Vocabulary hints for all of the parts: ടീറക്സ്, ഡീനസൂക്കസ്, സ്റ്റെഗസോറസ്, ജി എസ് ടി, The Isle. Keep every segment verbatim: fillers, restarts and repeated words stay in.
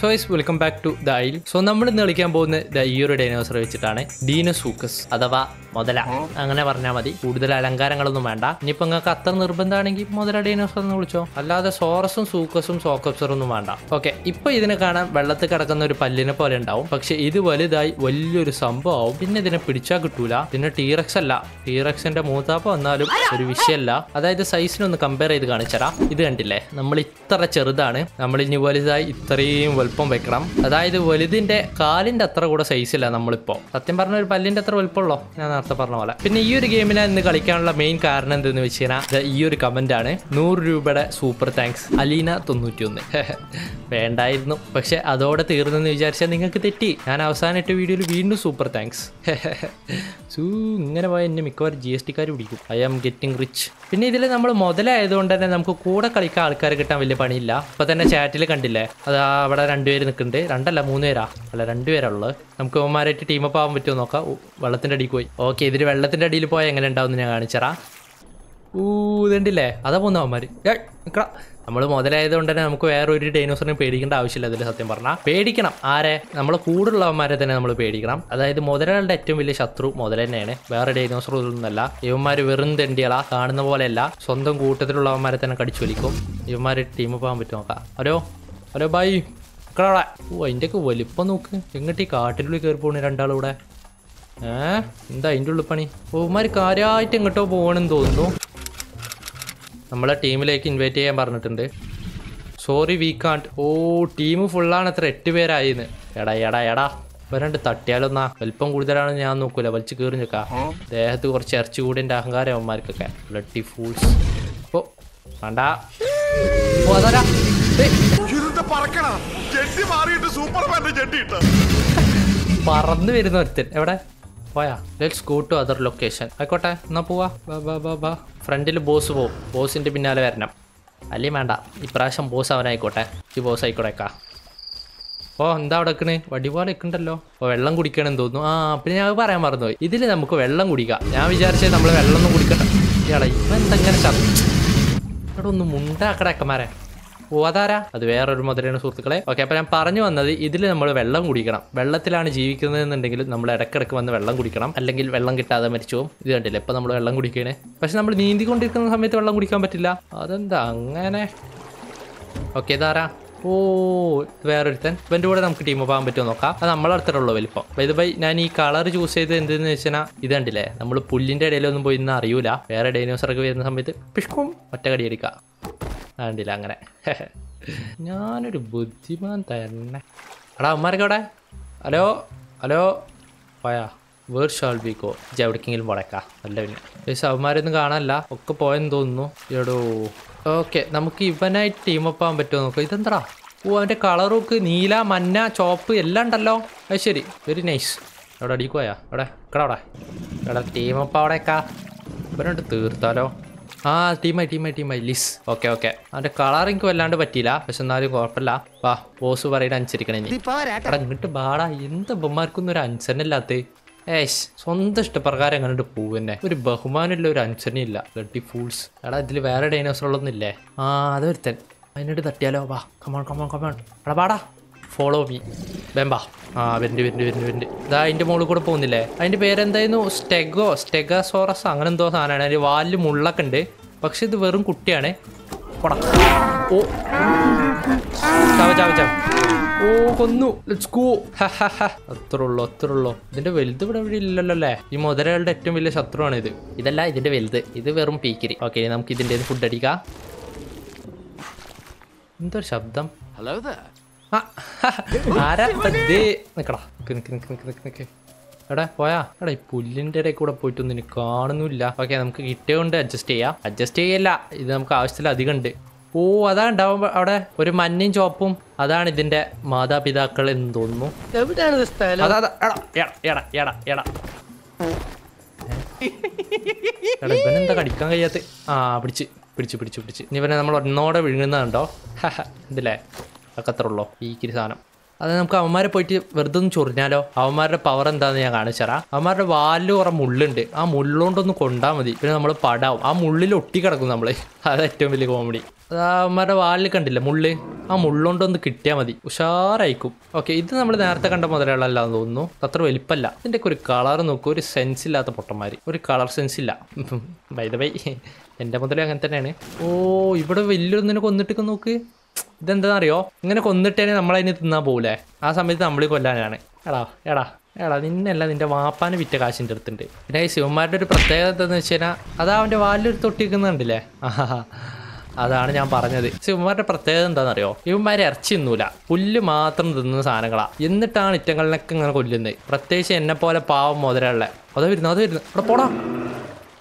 So guys, welcome back to The Isle. So നമ്മൾ ഇന്ന് കളിക്കാൻ പോകുന്നത് ഈ ഒരു ഡൈനോസർ വെച്ചിട്ടാണ്, ഡീനസൂക്കസ് അഥവാ മുതല അങ്ങനെ പറഞ്ഞാൽ മതി. കൂടുതൽ അലങ്കാരങ്ങളൊന്നും വേണ്ട. ഇനിയിപ്പോൾ നിങ്ങൾക്ക് അത്ര നിർബന്ധമാണെങ്കിൽ മുതല ഡൈനോസർ എന്ന് വിളിച്ചോ, അല്ലാതെ സോറസും സൂക്കസും സോക്കപ്സറൊന്നും വേണ്ട. ഓക്കെ, ഇപ്പോൾ ഇതിനെ കാണാൻ വെള്ളത്തിൽ കിടക്കുന്ന ഒരു പല്ലിനെ പോലെ ഉണ്ടാവും, പക്ഷെ ഇത് വലുതായി വലിയൊരു സംഭവമാവും. പിന്നെ ഇതിനെ പിടിച്ചാൽ കിട്ടൂല. പിന്നെ ടീറക്സ് അല്ല, ടീറക്സിന്റെ മൂത്താപ്പ വന്നാലും ഒരു വിഷയമല്ല. അതായത് സൈസിനൊന്ന് കമ്പയർ ചെയ്ത് കാണിച്ചടാ. ഇത് കണ്ടില്ലേ, നമ്മൾ ഇത്ര ചെറുതാണ്, നമ്മൾ ഇനി വലുതായി ഇത്രയും വലുപ്പം വെക്കണം. അതായത് വലുതിന്റെ കാലിന്റെ അത്ര കൂടെ സൈസില്ല നമ്മളിപ്പോ. സത്യം പറഞ്ഞ ഒരു പല്ലിന്റെ അത്ര വലുപ്പമുള്ളോ ഞാൻ പറഞ്ഞ പോലെ. പിന്നെ ഈ ഒരു ഗെയിമിനെ ഇന്ന് കളിക്കാനുള്ള മെയിൻ കാരണം എന്തെന്ന് വെച്ച് കഴിഞ്ഞാൽ ഈ ഒരു കമന്റ് ആണ്. നൂറ് രൂപയുടെ സൂപ്പർ താങ്ക്സ് അലീന തൊണ്ണൂറ്റി ഒന്ന്. വേണ്ടായിരുന്നു, പക്ഷെ അതോടെ തീർന്നെന്ന് വിചാരിച്ചാൽ നിങ്ങൾക്ക് തെറ്റി. ഞാൻ അവസാനം ഇട്ട വീഡിയോയിൽ വീണ്ടും സൂപ്പർ താങ്ക്സ് സൂ ഇങ്ങനെ പോയ എന്നെ മിക്കവാറും ജി എസ് ടിക്കാർ പിടിക്കും. I am getting rich. പിന്നെ ഇതിൽ നമ്മൾ മുതലായതുകൊണ്ട് തന്നെ നമുക്ക് കൂടെ കളിക്കാൻ ആൾക്കാർ കിട്ടാൻ വലിയ പണിയില്ല. ഇപ്പൊ തന്നെ ചാറ്റിൽ കണ്ടില്ലേ, അത് അവിടെ രണ്ടുപേര് നിൽക്കുന്നുണ്ട്. രണ്ടല്ല മൂന്നുപേരാ, അല്ല രണ്ടുപേരുള്ളത്. നമുക്ക് അവന്മാരായിട്ട് ടീമപ്പ് ആവാൻ പറ്റുമോ നോക്കാം. വെള്ളത്തിന്റെ അടിയിൽ പോയി. ഓക്കെ, ഇതിൽ വെള്ളത്തിന്റെ അടിയിൽ പോയാൽ എങ്ങനെ ഉണ്ടാവും ഞാൻ കാണിച്ചറാ. ഊ ഇതുണ്ടില്ലേ, അതാ പോകുന്ന അവന്മാര്. നിക്കടാ, നമ്മൾ മുതലായത് കൊണ്ട് തന്നെ നമുക്ക് വേറെ ഒരു ഡൈനോസറിനെ പേടിക്കേണ്ട ആവശ്യമില്ല. അതിൽ സത്യം പറഞ്ഞാൽ പേടിക്കണം ആരെ, നമ്മളെ കൂടുള്ളവന്മാരെ തന്നെ നമ്മൾ പേടിക്കണം. അതായത് മുതലകളുടെ ഏറ്റവും വലിയ ശത്രു മുതല തന്നെയാണ്, വേറെ ഡൈനോസറൊന്നുമല്ല. ഇവന്മാർ വെറും തെണ്ടികളാ, കാണുന്ന പോലെയല്ല. സ്വന്തം കൂട്ടത്തിലുള്ളവന്മാരെ തന്നെ കടിച്ചു വലിക്കും. ഇവന്മാർ ടീം പോകാൻ പറ്റും നോക്കാം. ഹലോ ഹലോ ബൈ മക്കളോടെ. ഓ അതിൻ്റെയൊക്കെ വലിപ്പം നോക്ക്. എങ്ങോട്ട് ഈ കാട്ടിനുള്ളിൽ കയറി പോകണേ രണ്ടാളൂടെ. ഏ എന്താ അതിൻ്റെ ഉള്ളിൽ പണി. ഇവന്മാർ കാര്യമായിട്ട് എങ്ങോട്ടോ പോകണമെന്ന് തോന്നുന്നു. നമ്മളെ ടീമിലേക്ക് ഇൻവൈറ്റ് ചെയ്യാൻ പറഞ്ഞിട്ടുണ്ട്. സോറി വി കാണ്ട്. ഓ ടീം ഫുള്ളാണ്, എത്ര എട്ട് പേരായിന്ന്. എടാ എടാ എടാ വരണ്ട് തട്ടിയാലൊന്നാ. വലിപ്പം കൂടുതലാണ്, ഞാൻ നോക്കൂല, വലിച്ചു കയറി നിൽക്കാം. ദേഹത്ത് കുറച്ച് ഇറച്ചി കൂടി എൻ്റെ അഹങ്കാരം അവന്മാർക്കൊക്കെ. Bloody fools. ഓ വേണ്ട പറന്നു വരുന്ന ഒരുത്തൻ എവിടെ പോയാ. Let's go to other location. ആയിക്കോട്ടെ എന്നാ പോവാ. ബാ ഫ്രണ്ടിൽ ബോസ് പോവും, ബോസിൻ്റെ പിന്നാലെ വരണം. അല്ലേ വേണ്ട, ഇപ്രാവശ്യം ബോസ് അവനായിക്കോട്ടെ. ഈ ബോസ് ആയിക്കോട്ടെക്കാ. ഓ എന്താ അവിടെ വെക്കണേ, വടി പോലെ വെക്കണ്ടല്ലോ. ഓ വെള്ളം കുടിക്കണമെന്ന് തോന്നുന്നു. ആ പിന്നെ ഞാൻ പറയാൻ മറന്നുപോയി, ഇതിൽ നമുക്ക് വെള്ളം കുടിക്കാം. ഞാൻ വിചാരിച്ചത് നമ്മൾ വെള്ളം ഒന്നും കുടിക്കണ്ട. ഇയാളെ ഇവ എന്തെങ്ങനെ ചത്തു. ഇവിടെ ഒന്ന് മുണ്ടാക്കടക്കന്മാരെ. ഓ അതാരാ, അത് വേറൊരു മുതലാണ് സുഹൃത്തുക്കളെ. ഓക്കെ, അപ്പം ഞാൻ പറഞ്ഞു വന്നത് ഇതിൽ നമ്മൾ വെള്ളം കുടിക്കണം. വെള്ളത്തിലാണ് ജീവിക്കുന്നത് എന്നുണ്ടെങ്കിൽ നമ്മൾ ഇടക്കിടക്ക് വന്ന് വെള്ളം കുടിക്കണം, അല്ലെങ്കിൽ വെള്ളം കിട്ടാതെ മരിച്ചു പോകും. ഇത് കണ്ടില്ല, ഇപ്പം നമ്മൾ വെള്ളം കുടിക്കണേ. പക്ഷെ നമ്മൾ നീന്തിക്കൊണ്ടിരിക്കുന്ന സമയത്ത് വെള്ളം കുടിക്കാൻ പറ്റില്ല, അതെന്താ അങ്ങനെ. ഓക്കെ ഇതാരാ. ഓ വേറൊരുത്തൻ. ഇവൻ്റെ കൂടെ നമുക്ക് ടീം പോകാൻ പറ്റുമോ നോക്കാം. അത് നമ്മളടുത്തുള്ള വലിപ്പം. അപ്പോൾ ഇത് പോയി ഞാൻ ഈ കളർ ചൂസ് ചെയ്ത് എന്തെന്ന് വെച്ചാൽ ഇത് കണ്ടില്ലേ, നമ്മൾ പുല്ലിൻ്റെ ഇടയിലൊന്നും പോയി ഇന്ന് അറിയൂല. വേറെ ഡൈനോസറൊക്കെ വരുന്ന സമയത്ത് പിഷ്കും ഒറ്റ കടിയെടുക്കുക. ആണ്ടില്ല അങ്ങനെ ഞാനൊരു ബുദ്ധിമാൻ തന്നെ. എടാ അമ്മമാരൊക്കെ അവിടെ. ഹലോ ഹലോ പോയാ. Where shall B go. ജെ എവിടേക്കെങ്കിലും പോടേക്കാ നല്ല. പിന്നെ പക്ഷേ അവന്മാരൊന്നും കാണാനല്ല, ഒക്കെ പോയെന്ന് തോന്നുന്നു. എടോ ഓക്കെ, നമുക്ക് ഇവനായിട്ട് ടീമപ്പ് ആകാൻ പറ്റുമോ നോക്കാം. ഇതെന്താ. ഓ അവൻ്റെ കളറൊക്കെ നീല മഞ്ഞ ചോപ്പ് എല്ലാം ഉണ്ടല്ലോ. അത് ശരി, വെരി നൈസ്. എവിടെ അടിക്കുവായാ. എവിടെ ഇക്കടാ. അവിടെ എടാ ടീമപ്പ് അവിടെക്കാ. ഇവനോട്ട് തീർത്താലോ. ആ ടീമായി ടീമായി ടീമായി ലിസ്. ഓക്കെ ഓക്കെ, അവൻ്റെ കളർ എനിക്ക് വല്ലാണ്ട് പറ്റിയില്ല, പക്ഷെ എന്നാലും കുഴപ്പമില്ല. വാ ബോസ് പറയുടെ അനുസരിക്കണേ. എടാ ഇങ്ങോട്ട് ബാടാ. എന്ത് ബൊമ്മാർക്കൊന്നും ഒരു അനുസരണയില്ലാത്ത. ഏഷ് സ്വന്തം ഇഷ്ടപ്രകാരം എങ്ങനെയുണ്ട് പൂവന്നെ, ഒരു ബഹുമാനമുള്ള ഒരു അനുസരണയില്ല. Bloody fools. എടാ ഇതിൽ വേറെ ഡൈനോസറുകളൊന്നും ഇല്ലേ. ആ അതൊരുത്തൻ, അതിനോട് തട്ടിയാലോ. വാ കമോൺ കമോൺ കമോൺ. എടാ ബാടാ ഫോളോ മീ. ബെമ്പാ. ആ വെൻഡ് വെൻഡ് വെൻഡ് വെൻഡ്. ഇതാ അതിൻ്റെ മുകളിൽ കൂടെ പോകുന്നില്ലേ, അതിൻ്റെ പേരെന്തായിരുന്നു, സ്റ്റെഗോ സ്റ്റെഗസോറസ് അങ്ങനെ എന്തോ സാധനമാണ്. അതിൻ്റെ വാലിൽ മുള്ളൊക്കെ ഉണ്ട്, പക്ഷെ ഇത് വെറും കുട്ടിയാണ്. ഓ ചാവ ചാവ ചാവ. ഓ കൊന്നു. Let's go. അത്ര ഉള്ളു അത്ര ഉള്ളു. ഇതിന്റെ വലുത് ഇവിടെ ഇവിടെ ഇല്ലല്ലോ അല്ലേ. ഈ മുതലകളുടെ ഏറ്റവും വലിയ ശത്രുവാണ് ഇത്. ഇതല്ല ഇതിന്റെ വലുത്, ഇത് വെറും പീക്കിരി. ഓക്കെ നമുക്ക് ഇതിൻ്റെ ഫുഡ് അടിക്കാം. എന്തൊരു ശബ്ദം. ഹലോ നിക്കടാ. നിക്ക് നിക്ക് നിക്ക് നിക്ക് നിക്ക്. എടാ പോയാ. എടാ ഈ പുല്ലിൻ്റെ ഇടയിൽ കൂടെ പോയിട്ടൊന്നും എനിക്ക് കാണുന്നില്ല. ഓക്കെ നമുക്ക് കിട്ടിയ കൊണ്ട് അഡ്ജസ്റ്റ് ചെയ്യാം. അഡ്ജസ്റ്റ് ചെയ്യല്ല, ഇത് നമുക്ക് ആവശ്യത്തിൽ അധികം ഉണ്ട്. ഓ അതാണ് ഉണ്ടാവും അവിടെ ഒരു മഞ്ഞയും ചോപ്പും. അതാണ് ഇതിന്റെ മാതാപിതാക്കൾ എന്ന് തോന്നുന്നു. ഇവനെന്താ കടിക്കാൻ കഴിയാത്ത. ആ പിടിച്ച് പിടിച്ച് പിടിച്ച് പിടിച്ച്. ഇവനെ നമ്മൾ ഒന്നോടെ വിഴുങ്ങുന്നതുണ്ടോ ഇതില്ലേ. അതൊക്കെ അത്ര ഉള്ളോ ഈ കിരി സാധനം. അത് നമുക്ക് അവന്മാരെ പോയിട്ട് വെറുതെ ഒന്ന് ചൊറിഞ്ഞാലോ? അവന്മാരുടെ പവർ എന്താണെന്ന് ഞാൻ കാണിച്ചു തരാം. അവന്മാരുടെ വാലിൽ കുറേ മുള്ളുണ്ട്, ആ മുള്ളുകൊണ്ടൊന്ന് കൊണ്ടാൽ മതി, പിന്നെ നമ്മൾ പടാവും. ആ മുള്ളിൽ ഒട്ടി കിടക്കും നമ്മൾ, അത് ഏറ്റവും വലിയ കോമഡി. അത് അവന്മാരുടെ വാലിൽ കണ്ടില്ല മുള്ള്, ആ മുള്ളുകൊണ്ടൊന്ന് കിട്ടിയാൽ മതി, ഉഷാറായിക്കും. ഓക്കെ, ഇത് നമ്മൾ നേരത്തെ കണ്ട മുതലുകളല്ലാന്ന് തോന്നുന്നു, അത്ര വലിപ്പമല്ല. ഇതിൻ്റെയൊക്കെ ഒരു കളർ നോക്കും, ഒരു സെൻസ് ഇല്ലാത്ത പൊട്ടന്മാർ, ഒരു കളർ സെൻസ് ഇല്ല. ബൈ ദ ബൈ, എൻ്റെ മുതലും അങ്ങനെ തന്നെയാണ്. ഓ, ഇവിടെ വലിയൊന്നിനെ കൊന്നിട്ടൊക്കെ നോക്ക്. ഇതെന്താണെന്നറിയോ, ഇങ്ങനെ കൊന്നിട്ടേനെ നമ്മളതിന് തിന്നാൻ പോകൂലേ, ആ സമയത്ത് നമ്മൾ കൊല്ലാനാണ്. എടാ എടാ എടാ നിന്നല്ല, നിൻ്റെ വാപ്പാന് വിറ്റ കാശിൻ്റെ അടുത്തുണ്ട്. പിന്നെ ഈ ശിവന്മാരുടെ ഒരു പ്രത്യേകത എന്താണെന്ന് വെച്ച് കഴിഞ്ഞാൽ, അതാ അവൻ്റെ വാലിലൊരു തൊട്ടിരിക്കുന്നുണ്ടല്ലേ, ആഹാ അതാണ് ഞാൻ പറഞ്ഞത്. ശിവന്മാരുടെ പ്രത്യേകത എന്താണെന്നറിയോ, ഇവന്മാരെ ഇറച്ചി തിന്നൂല, പുല്ല് മാത്രം തിന്നുന്ന സാധനങ്ങളാണ്. എന്നിട്ടാണ് ഇറ്റങ്ങളിലൊക്കെ ഇങ്ങനെ കൊല്ലുന്നത്, പ്രത്യേകിച്ച് എന്നെ പോലെ പാവം മുതലുള്ള. അതോ വരുന്നു അതോ വരുന്നു അവിടെ പോടാം.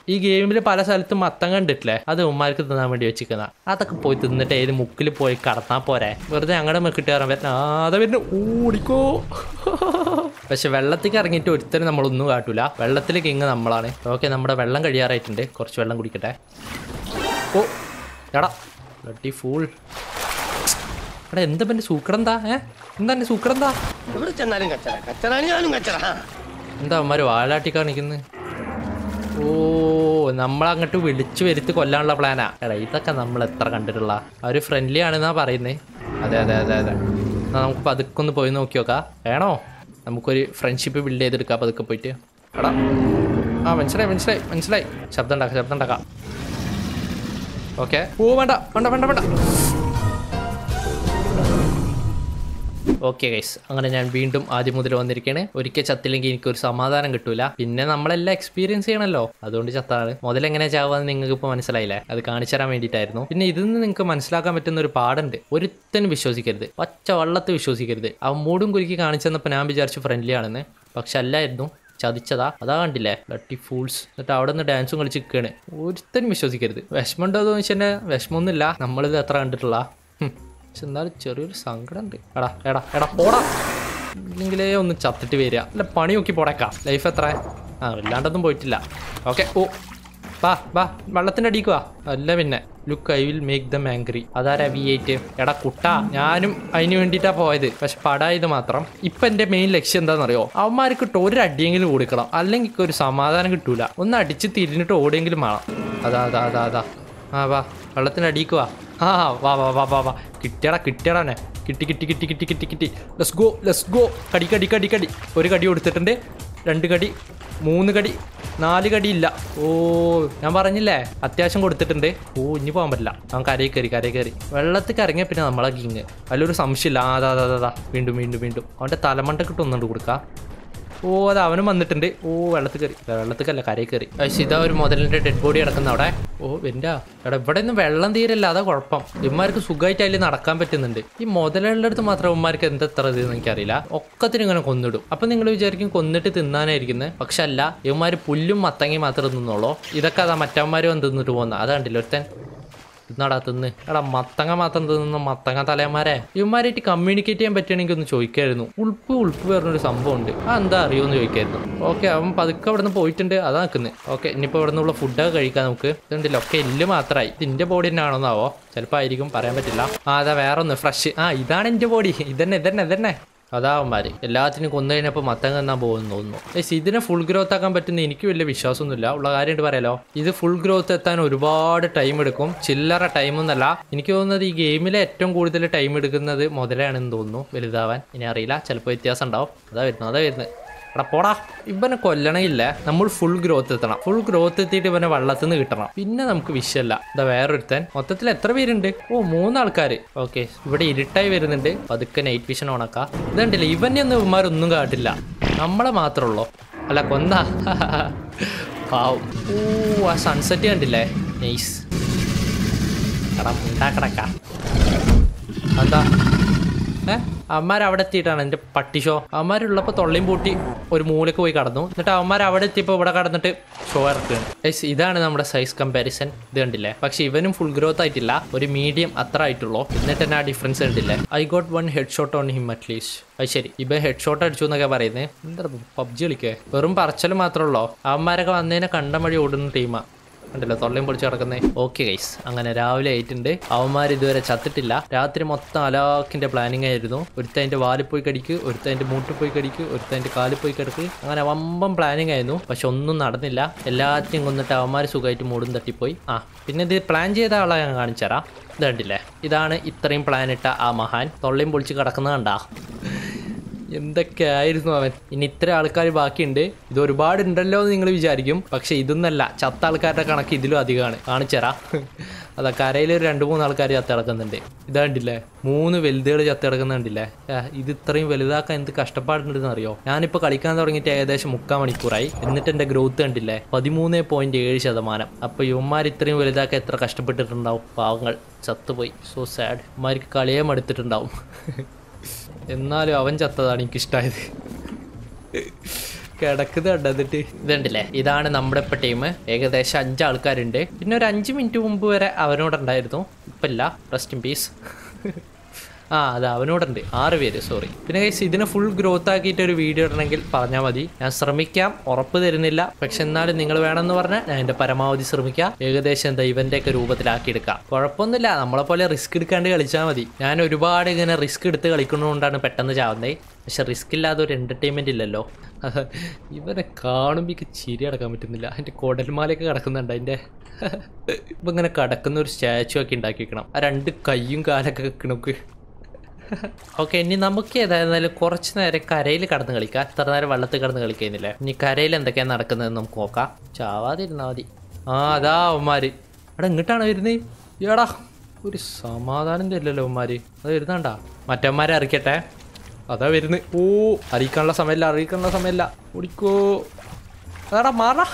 ഈ ഗെയിമിൽ പല സ്ഥലത്തും മത്തം കണ്ടിട്ടില്ലേ, അത് ഉമ്മാർക്ക് തിന്നാൻ വേണ്ടി വെച്ചിരിക്കുന്ന, അതൊക്കെ പോയി തിന്നിട്ട് ഏത് മുക്കിൽ പോയി കടന്നാൽ പോരെ, വെറുതെ ഞങ്ങളുടെ മെക്കിട്ട് കയറാൻ പറ്റുന്ന. അതെ പിന്നെ ഓടിക്കോ. പക്ഷെ വെള്ളത്തിലേക്ക് ഇറങ്ങിയിട്ട് ഒരുത്തരും നമ്മളൊന്നും കാട്ടൂല, വെള്ളത്തിൽ കിങ് നമ്മളാണ്. ഓക്കെ, നമ്മുടെ വെള്ളം കഴിയാറായിട്ടുണ്ട്, കുറച്ച് വെള്ളം കുടിക്കട്ടെ. ഓ എടാ വെട്ടി ഫൂൾ, എടാ എന്താ പിന്നെ സൂക്കറെന്താ, ഏഹ് എന്താ എൻ്റെ സൂക്കറെന്താ, എന്താ അമ്മമാർ വാലാട്ടി കാണിക്കുന്നത്. ഓ, നമ്മളങ്ങോട്ട് വിളിച്ചു വരുത്തി കൊല്ലാനുള്ള പ്ലാനാ. എടാ ഇതൊക്കെ നമ്മൾ എത്ര കണ്ടിട്ടുള്ള, അവർ ഫ്രണ്ട്ലി ആണെന്നാ പറയുന്നത്. അതെ അതെ അതെ അതെ, എന്നാൽ നമുക്ക് പതുക്കെ ഒന്ന് പോയി നോക്കി നോക്കാം, വേണോ? നമുക്കൊരു ഫ്രണ്ട്ഷിപ്പ് ബിൽഡ് ചെയ്തെടുക്കാം പതുക്കെ പോയിട്ട്. എടാ ആ മനസ്സിലായി മനസ്സിലായി മനസ്സിലായി, ശബ്ദം ഉണ്ടാക്കാം ശബ്ദം ഉണ്ടാക്കാം. ഓക്കെ, ഓ വേണ്ട വേണ്ട വേണ്ട വേണ്ട. ഓക്കെ ഗൈസ്, അങ്ങനെ ഞാൻ വീണ്ടും ആദ്യം മുതൽ വന്നിരിക്കുകയാണ്. ഒരിക്കൽ ചത്തില്ലെങ്കിൽ എനിക്കൊരു സമാധാനം കിട്ടൂല, പിന്നെ നമ്മളെല്ലാം എക്സ്പീരിയൻസ് ചെയ്യണമല്ലോ, അതുകൊണ്ട് ചത്താണ്. മുതലെങ്ങനെ ചാവാന്ന് നിങ്ങൾക്ക് ഇപ്പോൾ മനസ്സിലായില്ലേ, അത് കാണിച്ചു തരാൻ വേണ്ടിയിട്ടായിരുന്നു. പിന്നെ ഇതിൽ നിന്ന് നിങ്ങൾക്ക് മനസ്സിലാക്കാൻ പറ്റുന്ന ഒരു പാടുണ്ട്, ഒരുത്തനും വിശ്വസിക്കരുത്, പച്ച വള്ളത്ത് വിശ്വസിക്കരുത്. ആ മൂടും കുലുക്കി കാണിച്ചു തന്നപ്പോൾ ഞാൻ വിചാരിച്ചു ഫ്രണ്ട്ലി ആണെന്ന്, പക്ഷെ അല്ലായിരുന്നു, ചതിച്ചതാ. അതാ കണ്ടില്ലേ ബ്ലഡി ഫൂൾസ്, എന്നിട്ട് അവിടെ നിന്ന് ഡാൻസും കളിച്ച് നിൽക്കുകയാണ്. ഒരുത്തനും വിശ്വസിക്കരുത്. വിഷമമുണ്ടോ എന്ന് ചോദിച്ചാൽ വിഷമമൊന്നുമില്ല, നമ്മളിത് എത്ര കണ്ടിട്ടുള്ള, എന്നാലും ചെറിയൊരു സങ്കടം ഉണ്ട്. എടാ എടാ എടാ പോടാ, ഇല്ലെങ്കിലേ ഒന്ന് ചത്തിട്ട് വരിക, അല്ല പണി നോക്കി പോടേക്കാം. ലൈഫ് എത്ര ആ വല്ലാണ്ടൊന്നും പോയിട്ടില്ല. ഓക്കെ, ഓ വാ വാ വെള്ളത്തിൻ്റെ അടിക്കുക അല്ല പിന്നെ. Look I will make them angry, അതാരാ വി എയ്റ്റ്? എടാ കുട്ടാ, ഞാനും അതിന് വേണ്ടിയിട്ടാണ് പോയത്, പക്ഷെ പടായത് മാത്രം. ഇപ്പം എൻ്റെ മെയിൻ ലക്ഷ്യം എന്താണെന്നറിയോ, അവന്മാർക്കിട്ട് ഒരു അടിയെങ്കിലും ഓടിക്കണം, അല്ലെങ്കിൽ ഒരു സമാധാനം കിട്ടൂല. ഒന്ന് അടിച്ച് തിരിഞ്ഞിട്ട് ഓടിയെങ്കിലും വേണം. അതാ അതാ അതാ അതാ ആ വാ വെള്ളത്തിൻ്റെ അടിക്കുക. ആ വാ വാ വാ വാ വാ, കിട്ടിയടാ കിട്ടിയടാനെ, കിട്ടി കിട്ടി കിട്ടി കിട്ടി കിട്ടി കിട്ടി ലെസ് ഗോ ലെസ് ഗോ. കടി കടി കടി കടി, ഒരു കടി കൊടുത്തിട്ടുണ്ട്, രണ്ട് കടി, മൂന്ന് കടി, നാല് കടി ഇല്ല. ഓ ഞാൻ പറഞ്ഞില്ലേ അത്യാവശ്യം കൊടുത്തിട്ടുണ്ട്. ഓ ഇനി പോകാൻ പറ്റില്ല, നമുക്ക് കരയിൽ കയറി കരയിൽ കയറി വെള്ളത്തിൽ ഇറങ്ങിയാൽ പിന്നെ നമ്മളെ കിങ്, അതിലൊരു സംശയമില്ല. ആ അതാ അതാ അതാ വീണ്ടും വീണ്ടും വീണ്ടും അവൻ്റെ തലമണ്ടക്കിട്ട് ഒന്നുകൊണ്ട് കൊടുക്കാം. ഓ അത് അവനും വന്നിട്ടുണ്ട്. ഓ വെള്ളത്തിൽ കയറി, വെള്ളത്തിലല്ല കരയിൽ കയറി. പക്ഷേ ഇതാ ഒരു മുതലിൻ്റെ ഡെഡ് ബോഡി കിടക്കുന്ന അവിടെ. ഓ എൻ്റെ എടാ, ഇവിടെ ഒന്നും വെള്ളം തീരല്ല, അതാ കുഴപ്പം. ഇവന്മാർക്ക് സുഖമായിട്ട് അതിൽ നടക്കാൻ പറ്റുന്നുണ്ട്. ഈ മുതലുകളുടെ അടുത്ത് മാത്രം ഇവന്മാർക്ക് എന്തെത്ര ഇത് എനിക്കറിയില്ല, ഒക്കത്തിന് ഇങ്ങനെ കൊന്നിടും. അപ്പം നിങ്ങൾ വിചാരിക്കും കൊന്നിട്ട് തിന്നാനായിരിക്കുന്നത്, പക്ഷെ അല്ല, ഇവന്മാർ പുല്ലും മത്തങ്ങി മാത്രം തിന്നുള്ളൂ. ഇതൊക്കെ അതാ മറ്റവന്മാർ വന്ന് തിന്നിട്ട് പോകുന്നത്, അതാണ്ടില്ല ഒരുത്തൻ തിന്നാടാ തിന്ന്. എടാ മത്തങ്ങ മാത്രം തിന്നുന്ന മത്തങ്ങ തലയന്മാരെ, ഇവന്മാരായിട്ട് കമ്മ്യൂണിക്കേറ്റ് ചെയ്യാൻ പറ്റുകയാണെങ്കിൽ ഒന്ന് ചോദിക്കായിരുന്നു. ഉൾപ്പ് ഉൾപ്പ് പറഞ്ഞൊരു സംഭവം ഉണ്ട്, ആ എന്താ അറിയുമെന്ന് ചോദിക്കായിരുന്നു. ഓക്കെ, അവൻ പതുക്കെ അവിടെ നിന്ന് പോയിട്ടുണ്ട്, അതാ നിൽക്കുന്നത്. ഓക്കെ, ഇനിയിപ്പോൾ ഇവിടെ നിന്നുള്ള ഫുഡൊക്കെ കഴിക്കാൻ നമുക്ക് ഇതുണ്ടല്ലോ. ഒക്കെ എല്ല് മാത്രമായി, ഇതിൻ്റെ ബോഡി തന്നെ ആണോന്നാവോ, ചിലപ്പോൾ ആയിരിക്കും, പറയാൻ പറ്റില്ല. ആ അതാ വേറെ ഒന്ന് ഫ്രഷ്, ആ ഇതാണ് എൻ്റെ ബോഡി, ഇതന്നെ ഇതന്നെ ഇതന്നെ. അതാവന്മാർ എല്ലാത്തിനും കൊന്നു കഴിഞ്ഞപ്പോൾ മത്തങ്ങ എന്നാ പോകുമെന്ന് തോന്നുന്നു. പക്ഷേ ഇതിനെ ഫുൾ ഗ്രോത്ത് ആക്കാൻ പറ്റുന്ന എനിക്ക് വലിയ വിശ്വാസമൊന്നുമില്ല, ഉള്ള കാര്യമായിട്ട് പറയാലോ. ഇത് ഫുൾ ഗ്രോത്ത് എത്താൻ ഒരുപാട് ടൈം എടുക്കും, ചില്ലറ ടൈമൊന്നല്ല. എനിക്ക് തോന്നുന്നത് ഈ ഗെയിമിലെ ഏറ്റവും കൂടുതൽ ടൈം എടുക്കുന്നത് മുതലാണെന്ന് തോന്നുന്നു വലുതാവാൻ, ഇനി അറിയില്ല, ചിലപ്പോൾ വ്യത്യാസം ഉണ്ടാവും. അതാ വരുന്നു അതാ വരുന്നത്. എടാ പോടാ, ഇവനെ കൊല്ലണമില്ല, നമ്മൾ ഫുൾ ഗ്രോത്ത് എത്തണം. ഫുൾ ഗ്രോത്ത് എത്തിയിട്ട് ഇവനെ വള്ളത്തിൽ നിന്ന് കിട്ടണം, പിന്നെ നമുക്ക് വിഷയമല്ല. ഇതാ വേറൊരുത്തൻ. മൊത്തത്തിൽ എത്ര പേരുണ്ട്? ഓ മൂന്നാൾക്കാർ. ഓക്കെ, ഇവിടെ ഇരുട്ടായി വരുന്നുണ്ട്, പതുക്കെ നൈറ്റ് വിഷൻ ഓണാക്കാം. ഇതുണ്ടല്ലോ, ഇവനെ ഒന്നും ഇവന്മാരൊന്നും കാട്ടില്ല, നമ്മളെ മാത്രമേ ഉള്ളൂ. അല്ല കൊന്നാ പാവും. ഓ ആ സൺസെറ്റ് കണ്ടില്ലേ, നൈസ്. എടാ ഉണ്ടാക്കടക്ക, എന്താ ഏഹ് അവന്മാർ അവിടെ എത്തിയിട്ടാണ് എൻ്റെ പട്ടിഷോ. അവന്മാരുള്ളപ്പോൾ തൊള്ളയും പൂട്ടി ഒരു മൂലക്ക് പോയി കടന്നു, എന്നിട്ട് അവന്മാർ അവിടെ എത്തിയപ്പോൾ ഇവിടെ കടന്നിട്ട് ഷോ ഇറക്കുകയാണ്. യെസ്, ഇതാണ് നമ്മുടെ സൈസ് കമ്പാരിസൺ. ഇത് കണ്ടില്ലേ, പക്ഷെ ഇവനും ഫുൾ ഗ്രോത്ത് ആയിട്ടില്ല, ഒരു മീഡിയം അത്ര ആയിട്ടുള്ളൂ. എന്നിട്ട് തന്നെ ആ ഡിഫറൻസ് കണ്ടില്ലേ, I got one head shot on him at least. അത് ശരി, ഇപ്പം ഹെഡ് ഷോട്ട് അടിച്ചു എന്നൊക്കെ പറയുന്നത്, എന്താ പബ്ജി കളിക്കേ, വെറും പറച്ചൽ മാത്രമേ ഉള്ളൂ. അവന്മാരൊക്കെ വന്നതിനെ കണ്ടം വഴി ഓടുന്ന ടീമാണ്. ഉണ്ടല്ലോ തൊള്ളയും പൊളിച്ച് കിടക്കുന്നേ. ഓക്കെ ഗൈസ്, അങ്ങനെ രാവിലെ ആയിട്ടുണ്ട്. അവന്മാർ ഇതുവരെ ചത്തിട്ടില്ല. രാത്രി മൊത്തം അലാക്കിന്റെ പ്ലാനിങ് ആയിരുന്നു. ഒരുത്തതിന്റെ വാലിൽ പോയി കടിക്ക്, ഒരുത്തതിന്റെ മൂട്ടിൽ പോയി കടിക്ക്, ഒരുത്തതിന്റെ കാലിൽ പോയി കിടക്ക്, അങ്ങനെ വമ്പം പ്ലാനിങ് ആയിരുന്നു. പക്ഷെ ഒന്നും നടന്നില്ല. എല്ലാത്തിനും കൊന്നിട്ട് അവന്മാർ സുഖമായിട്ട് മൂടും തട്ടിപ്പോയി. ആ പിന്നെ ഇത് പ്ലാൻ ചെയ്ത ആളെ ഞാൻ കാണിച്ചരാ. ഇതുണ്ടില്ലേ, ഇതാണ് ഇത്രയും പ്ലാൻ ഇട്ട ആ മഹാൻ. തൊള്ളയും പൊളിച്ച് കിടക്കുന്നത് കണ്ടാ എന്തൊക്കെയായിരുന്നു അവൻ. ഇനി ഇത്ര ആൾക്കാർ ബാക്കിയുണ്ട്. ഇത് ഒരുപാട് ഉണ്ടല്ലോ എന്ന് നിങ്ങൾ വിചാരിക്കും, പക്ഷെ ഇതൊന്നല്ല. ചത്ത ആൾക്കാരുടെ കണക്ക് ഇതിലും അധികമാണ്. കാണിച്ചരാ. അതാ കരയിൽ ഒരു രണ്ട് മൂന്ന് ആൾക്കാർ ചത്തിടക്കുന്നുണ്ട്. ഇതാണ്ടില്ലേ, മൂന്ന് വലുതുകൾ ചത്തിടക്കുന്നുണ്ടില്ലേ. ഇത് ഇത്രയും വലുതാക്കാൻ എന്ത് കഷ്ടപ്പാടുണ്ടെന്ന് അറിയോ? ഞാനിപ്പോൾ കളിക്കാൻ തുടങ്ങിയിട്ട് ഏകദേശം മുക്കാൽ മണിക്കൂറായി. എന്നിട്ട് എൻ്റെ ഗ്രോത്ത് കണ്ടില്ലേ, പതിമൂന്ന് പോയിന്റ് ഏഴ് ശതമാനം. അപ്പോൾ ഇവന്മാർ ഇത്രയും വലുതാക്കാൻ എത്ര കഷ്ടപ്പെട്ടിട്ടുണ്ടാവും. പാവങ്ങൾ ചത്തുപോയി. So sad. ഇവന്മാർക്ക് കളിയെ മടുത്തിട്ടുണ്ടാവും. എന്നാലും അവൻ ചത്തതാണ് എനിക്കിഷ്ടമായത്. കിടക്കുന്നത് കണ്ടതിട്ട് ഇതുണ്ടല്ലേ, ഇതാണ് നമ്മുടെ ഇപ്പം ടീം. ഏകദേശം അഞ്ചാൾക്കാരുണ്ട്. പിന്നെ ഒരു അഞ്ച് മിനിറ്റ് മുമ്പ് വരെ അവനോടുണ്ടായിരുന്നു, ഇപ്പം ഇല്ല. Rest in peace. ആ അതെ, അവനോടുണ്ട് ആറ് പേര്. സോറി. പിന്നെ ഗൈസ്, ഇതിനെ ഫുൾ ഗ്രോത്ത് ആക്കിയിട്ട് ഒരു വീഡിയോ ഇടണമെങ്കിൽ പറഞ്ഞാൽ മതി. ഞാൻ ശ്രമിക്കാം, ഉറപ്പ് തരുന്നില്ല. പക്ഷെ എന്നാലും നിങ്ങൾ വേണമെന്ന് പറഞ്ഞാൽ ഞാൻ എൻ്റെ പരമാവധി ശ്രമിക്കാം. ഏകദേശം എന്താ ഇവൻ്റെയൊക്കെ രൂപത്തിലാക്കിയെടുക്കാം. കുഴപ്പമൊന്നുമില്ല, നമ്മളെപ്പോലെ റിസ്ക് എടുക്കാണ്ട് കളിച്ചാൽ മതി. ഞാൻ ഒരുപാട് ഇങ്ങനെ റിസ്ക് എടുത്ത് കളിക്കുന്നതുകൊണ്ടാണ് പെട്ടെന്ന് ചാവുന്നത്. പക്ഷെ റിസ്ക് ഇല്ലാതെ ഒരു എൻ്റർടൈൻമെൻ്റ് ഇല്ലല്ലോ. ഇവനെ കാണുമ്പോൾ എനിക്ക് ചിരി അടക്കാൻ പറ്റുന്നില്ല. എൻ്റെ കുടൽമാലയൊക്കെ കിടക്കുന്നുണ്ട് അതിൻ്റെ. ഇപ്പം ഇങ്ങനെ കിടക്കുന്ന ഒരു സ്റ്റാച്ചു ഒക്കെ ഉണ്ടാക്കി വെക്കണം. ആ രണ്ട് കൈയും കാലൊക്കെ വെക്കണമൊക്കെ. ഓക്കെ, ഇനി നമുക്ക് ഏതായിരുന്നാലും കുറച്ച് നേരം കരയിൽ കടന്ന് കളിക്കാം. എത്ര നേരം വെള്ളത്തിൽ കടന്ന് കളിക്കുന്നില്ലേ. ഇനി കരയിൽ എന്തൊക്കെയാണ് നടക്കുന്നതെന്ന് നമുക്ക് നോക്കാം. ചാവാതിരുന്നാൽ മതി. ആ അതാ അവന്മാര് അവിടെ ഇങ്ങോട്ടാണ് വരുന്നത്. ഏടാ ഒരു സമാധാനം തരില്ലല്ലോ അവന്മാര്. അത് വരുന്നണ്ടാ, മറ്റവന്മാരെ അറിയിക്കട്ടെ. അതാ വരുന്നത്. ഓ അറിയിക്കാനുള്ള സമയമില്ല, അറിയിക്കാനുള്ള സമയമില്ല. ഓടിക്കോ. അതാടാ മാറാ.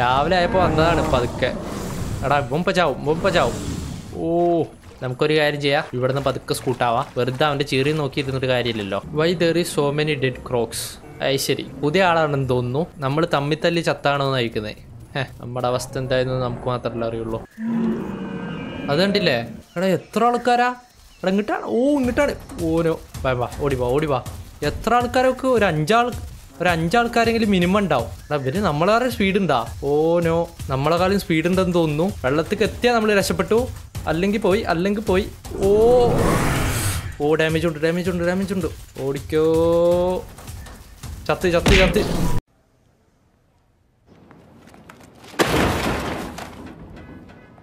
രാവിലെ ആയപ്പോൾ വന്നതാണ് പതുക്കെ. എടാ മുമ്പ് ചാവും, മുമ്പ് ചാവും. ഓ നമുക്കൊരു കാര്യം ചെയ്യാം, ഇവിടുന്ന് പതുക്കെ സ്കൂട്ടാവാം. വെറുതെ അവൻ്റെ ചീറി നോക്കിയിരുന്നൊരു കാര്യമില്ലല്ലോ. Why there is so many dead crocs. അത് ശരി, പുതിയ ആളാണെന്ന് തോന്നുന്നു. നമ്മൾ തമ്മിൽ തല്ലി ചത്താണോന്ന് അയക്കുന്നത്. ഏഹ് നമ്മുടെ അവസ്ഥ എന്തായിരുന്നു നമുക്ക് മാത്രമല്ല അറിയുള്ളൂ. അത് കണ്ടില്ലേ, എടാ എത്ര ആൾക്കാരാ എടാ. ഇങ്ങോട്ടാണ്. ഓ ഇങ്ങോട്ടാണ്. ഓരോ വാ വാ, ഓടിവാ ഓടിവാ. എത്ര ആൾക്കാരൊക്കെ, ഒരു അഞ്ചാൾ ഒരു അഞ്ചാൾക്കാരെങ്കിലും മിനിമം ഉണ്ടാവും. എടാ ഇവര് നമ്മളെ സ്പീഡ് ഉണ്ടാ. ഓനോ നമ്മളെക്കാളും സ്പീഡ് ഉണ്ടെന്ന് തോന്നുന്നു. വെള്ളത്തിക്ക് എത്തിയാൽ നമ്മൾ രക്ഷപ്പെട്ടു. അല്ലെങ്കിൽ പോയി, അല്ലെങ്കിൽ പോയി. ഓ ഓ ഡാമേജ് ഉണ്ട്, ഡാമേജ് ഉണ്ട്, ഡാമേജ് ഉണ്ട്. ഓടിക്കോ. ചത്ത് ചത്ത് ചത്ത്